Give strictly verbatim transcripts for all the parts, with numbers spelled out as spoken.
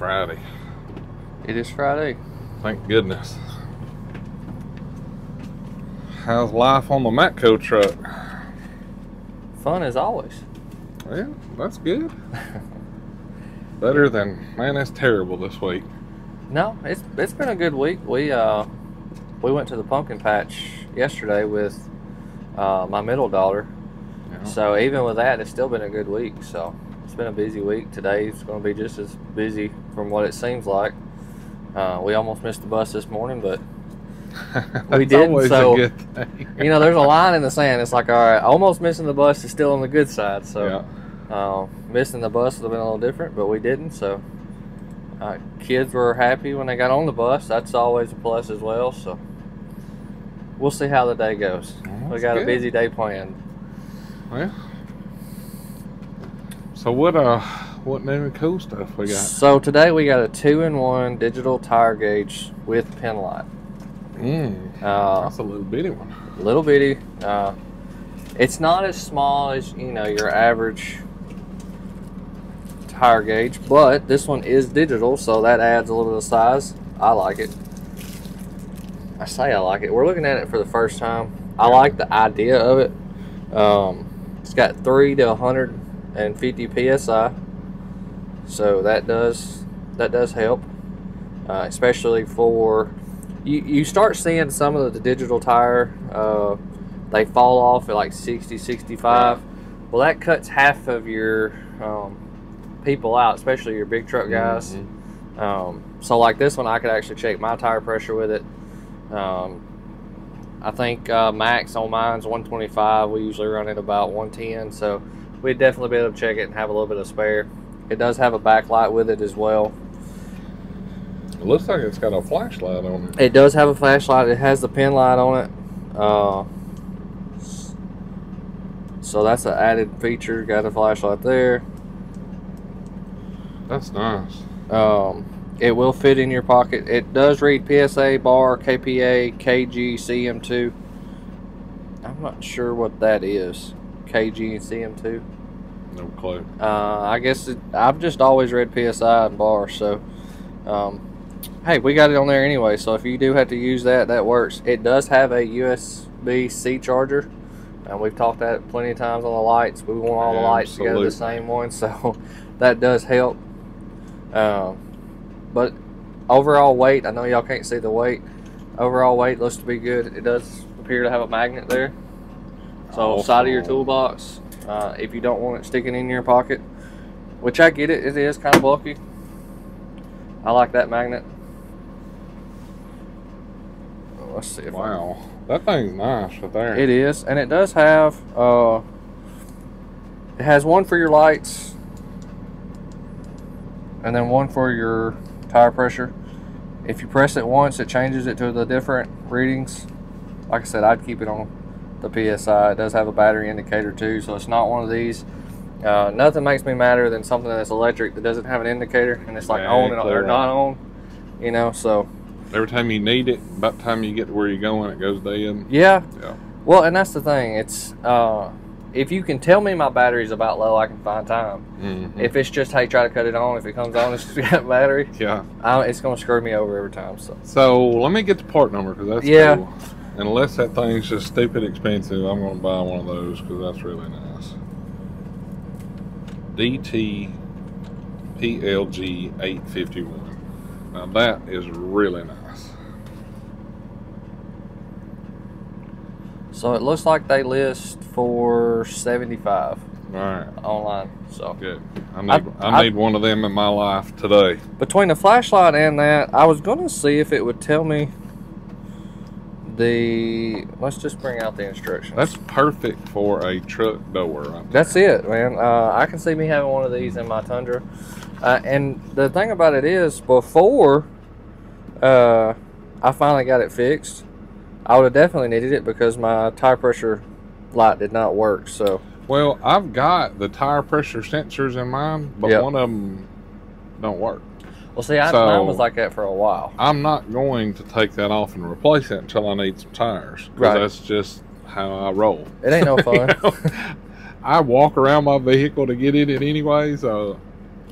Friday. It is Friday. Thank goodness. How's life on the Matco truck? Fun as always. Yeah, that's good. Better than, man, that's terrible this week. No, it's it's been a good week. We uh we went to the pumpkin patch yesterday with uh, my middle daughter. Yeah. So even with that, it's still been a good week. So it's been a busy week. Today's going to be just as busy from what it seems like. Uh, we almost missed the bus this morning, but we didn't. So, a good thing. You know, there's a line in the sand. It's like, all right, almost missing the bus is still on the good side. So, yeah. uh, missing the bus would have been a little different, but we didn't. So, uh, kids were happy when they got on the bus. That's always a plus as well. So, we'll see how the day goes. That's we got good. A busy day planned. Well, so what? Uh. What new and cool stuff we got? So today we got a two in one digital tire gauge with Penlite. Mm, uh, that's a little bitty one. Little bitty. Uh, it's not as small as, you know, your average tire gauge, but this one is digital, so that adds a little bit of size. I like it. I say I like it. We're looking at it for the first time. I like the idea of it. Um, it's got three to one hundred fifty P S I. So that does that does help, uh, especially for you. You start seeing some of the digital tire, uh, they fall off at like sixty, sixty-five. Well, that cuts half of your um, people out, especially your big truck guys. Mm-hmm. Um, so like this one, I could actually check my tire pressure with it. Um, I think uh, max on mine's one twenty-five. We usually run it about one ten, so we'd definitely be able to check it and have a little bit of spare. It does have a backlight with it as well. It looks like it's got a flashlight on it. It does have a flashlight. It has the pin light on it. Uh, so that's an added feature. Got a flashlight there. That's nice. Um, it will fit in your pocket. It does read P S A, bar, K P A, K G, C M two. I'm not sure what that is. K G and C M two. No clue. Uh, I guess it, I've just always read P S I and bar, so um, hey, we got it on there anyway, so if you do have to use that, that works. It does have a U S B C charger, and we've talked that plenty of times on the lights. We want all the lights Absolutely. to go to the same one, so that does help. Um, but overall weight, I know y'all can't see the weight. Overall weight looks to be good. It does appear to have a magnet there, so awesome. Side of your toolbox. Uh, if you don't want it sticking in your pocket, which I get it, it is kind of bulky. I like that magnet. Well, let's see if wow, I... that thing's nice right there. It is, and it does have. Uh, it has one for your lights, and then one for your tire pressure. If you press it once, it changes it to the different readings. Like I said, I'd keep it on the P S I. It does have a battery indicator too, so it's not one of these. Uh, nothing makes me madder than something that's electric that doesn't have an indicator, and it's like yeah, on and they're not on, you know. So every time you need it, about the time you get to where you're going, it goes dead. Yeah. Yeah. Well, and that's the thing. It's uh, if you can tell me my battery's about low, I can find time. Mm-hmm. If it's just hey, try to cut it on. If it comes on, it's just got battery. Yeah. I, it's gonna screw me over every time. So. So let me get the part number because that's yeah. Cool. Unless that thing's just stupid expensive, I'm going to buy one of those because that's really nice. D T P L G eight fifty-one. Now that is really nice. So it looks like they list for seventy-five. All right. Online. So good. I need, I, I need I, one of them in my life today. Between the flashlight and that, I was going to see if it would tell me. The let's just bring out the instructions. That's perfect for a truck door. Right? That's it, man. Uh, I can see me having one of these in my Tundra. Uh, and the thing about it is, before uh, I finally got it fixed, I would have definitely needed it because my tire pressure light did not work. So, well, I've got the tire pressure sensors in mine, but yep. One of them don't work. Well, see, I, so, mine was like that for a while. I'm not going to take that off and replace it until I need some tires. Because right. That's just how I roll. It ain't no fun. You know? I walk around my vehicle to get in it anyway, so,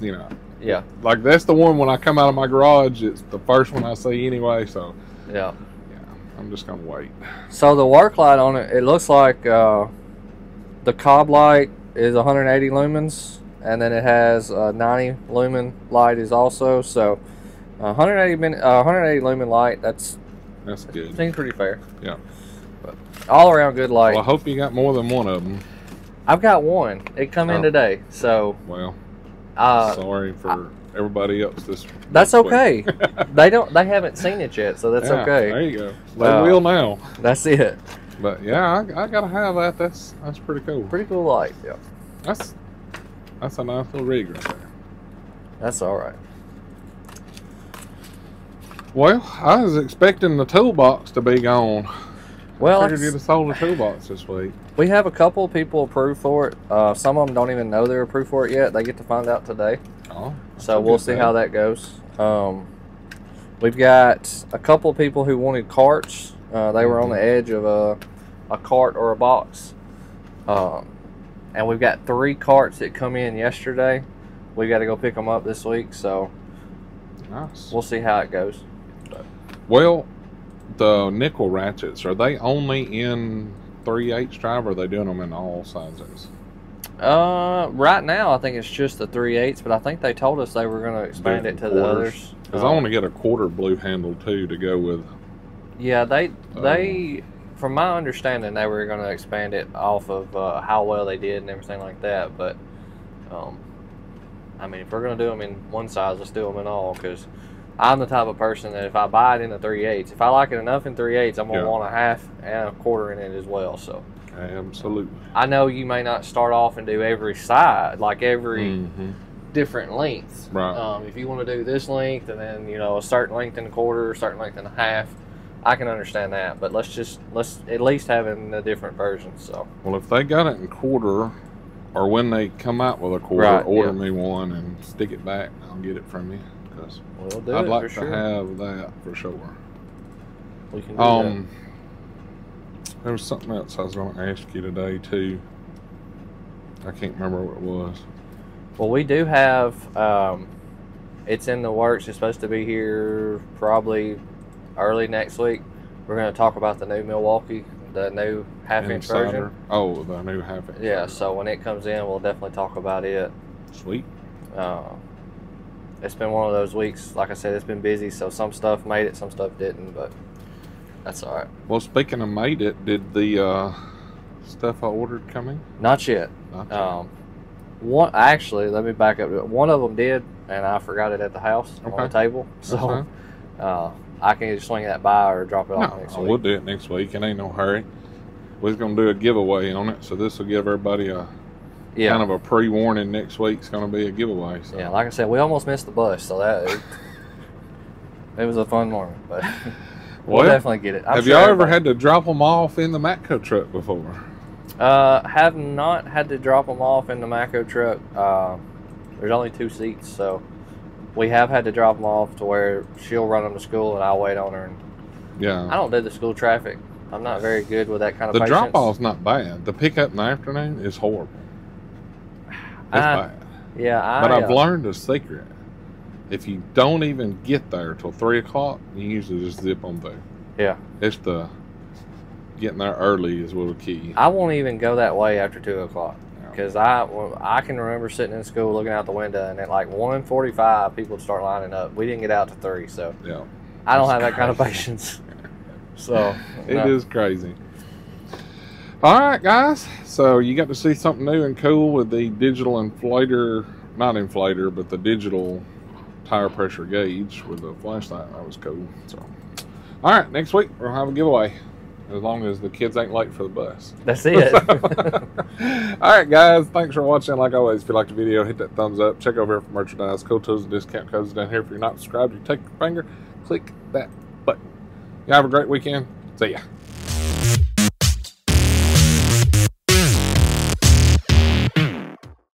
you know, Yeah. Like, that's the one when I come out of my garage, it's the first one I see anyway, so. Yeah. Yeah, I'm just going to wait. So the work light on it, it looks like uh, the C O B light is one hundred eighty lumens, and then it has a ninety lumen light is also, so one hundred eighty, min, uh, one hundred eighty lumen light, that's, that's good. Seems pretty fair. Yeah. But all around good light. Well, I hope you got more than one of them. I've got one. It come oh. in today, so. Well. Uh, Sorry for I, everybody else. This that's okay. they don't. They haven't seen it yet, so that's yeah, okay. There you go. They uh, will now. That's it. But yeah, I, I gotta have that. That's that's pretty cool. Pretty cool light. Yeah. That's that's a nice little rig right there. That's all right. Well, I was expecting the toolbox to be gone. Well, I figured you'd have sold the toolbox this week. We have a couple people approved for it. Uh, some of them don't even know they're approved for it yet. They get to find out today. Oh, so we'll see how that goes. Um, we've got a couple of people who wanted carts. Uh, they were on the edge of a, a cart or a box. Um, and we've got three carts that come in yesterday. We've got to go pick them up this week. So nice. We'll see how it goes. Well, the nickel ratchets, are they only in three eighths drive, or are they doing them in all sizes? Uh, right now I think it's just the three eighths, but I think they told us they were going to expand it to the others. Because um, I want to get a quarter blue handle too to go with. Yeah, they um, they from my understanding they were going to expand it off of uh, how well they did and everything like that. But um, I mean, if we're going to do them in one size, let's do them in all, because I'm the type of person that if I buy it in a three eighths, if I like it enough in three eighths, I'm going to yeah. want a half and a quarter in it as well. So, absolutely. I know you may not start off and do every side, like every mm-hmm. different length. Right. Um, if you want to do this length and then, you know, a certain length and a quarter, a certain length and a half, I can understand that. But let's just, let's at least have it in a different version. So, well, if they got it in quarter, or when they come out with a quarter, right, order yeah. me one and stick it back, I'll get it from you. We'll do I'd it like for to sure. have that for sure. We can do um, that. There was something else I was going to ask you today too. I can't remember what it was. Well, we do have. Um, it's in the works. It's supposed to be here probably early next week. We're going to talk about the new Milwaukee, the new half-inch version. Oh, the new half-inch. Yeah. Version. So when it comes in, we'll definitely talk about it. Sweet. Uh, It's been one of those weeks. Like I said, it's been busy, so some stuff made it, some stuff didn't, but that's all right. Well, speaking of made it, did the uh, stuff I ordered come in? Not yet. Not yet. Um, one, actually, let me back up to it. One of them did, and I forgot it at the house okay. on the table, so uh, I can either swing that by or drop it no, off next week. We'll do it next week. It ain't no hurry. We're going to do a giveaway on it, so this will give everybody a... Yeah. Kind of a pre-warning. Next week's going to be a giveaway. So. Yeah, like I said, we almost missed the bus, so that it, it was a fun morning. But we'll, well definitely get it. I'm have sure y'all ever had to drop them off in the Matco truck before? Uh, have not had to drop them off in the Matco truck. Uh, there's only two seats, so we have had to drop them off to where she'll run them to school and I'll wait on her. And yeah, I don't do the school traffic. I'm not very good with that kind of. The patience. Drop off's not bad. The pickup in the afternoon is horrible. I, yeah, I, but I've uh, learned a secret. If you don't even get there till three o'clock, you usually just zip on through. Yeah, it's the getting there early is what'll kill you. I won't even go that way after two o'clock because yeah. I well, I can remember sitting in school looking out the window and at like one forty-five, people start lining up. We didn't get out to three, so yeah, I don't it's have that crazy. Kind of patience. So it no. is crazy. All right, guys, so you got to see something new and cool with the digital inflator, not inflator, but the digital tire pressure gauge with the flashlight. That was cool. So, all right, next week we'll have a giveaway as long as the kids ain't late for the bus. That's it. So, all right, guys, thanks for watching. Like always, if you liked the video, hit that thumbs up. Check over here for merchandise, cool tools, and discount codes down here. If you're not subscribed, you take your finger, click that button. You have a great weekend. See ya.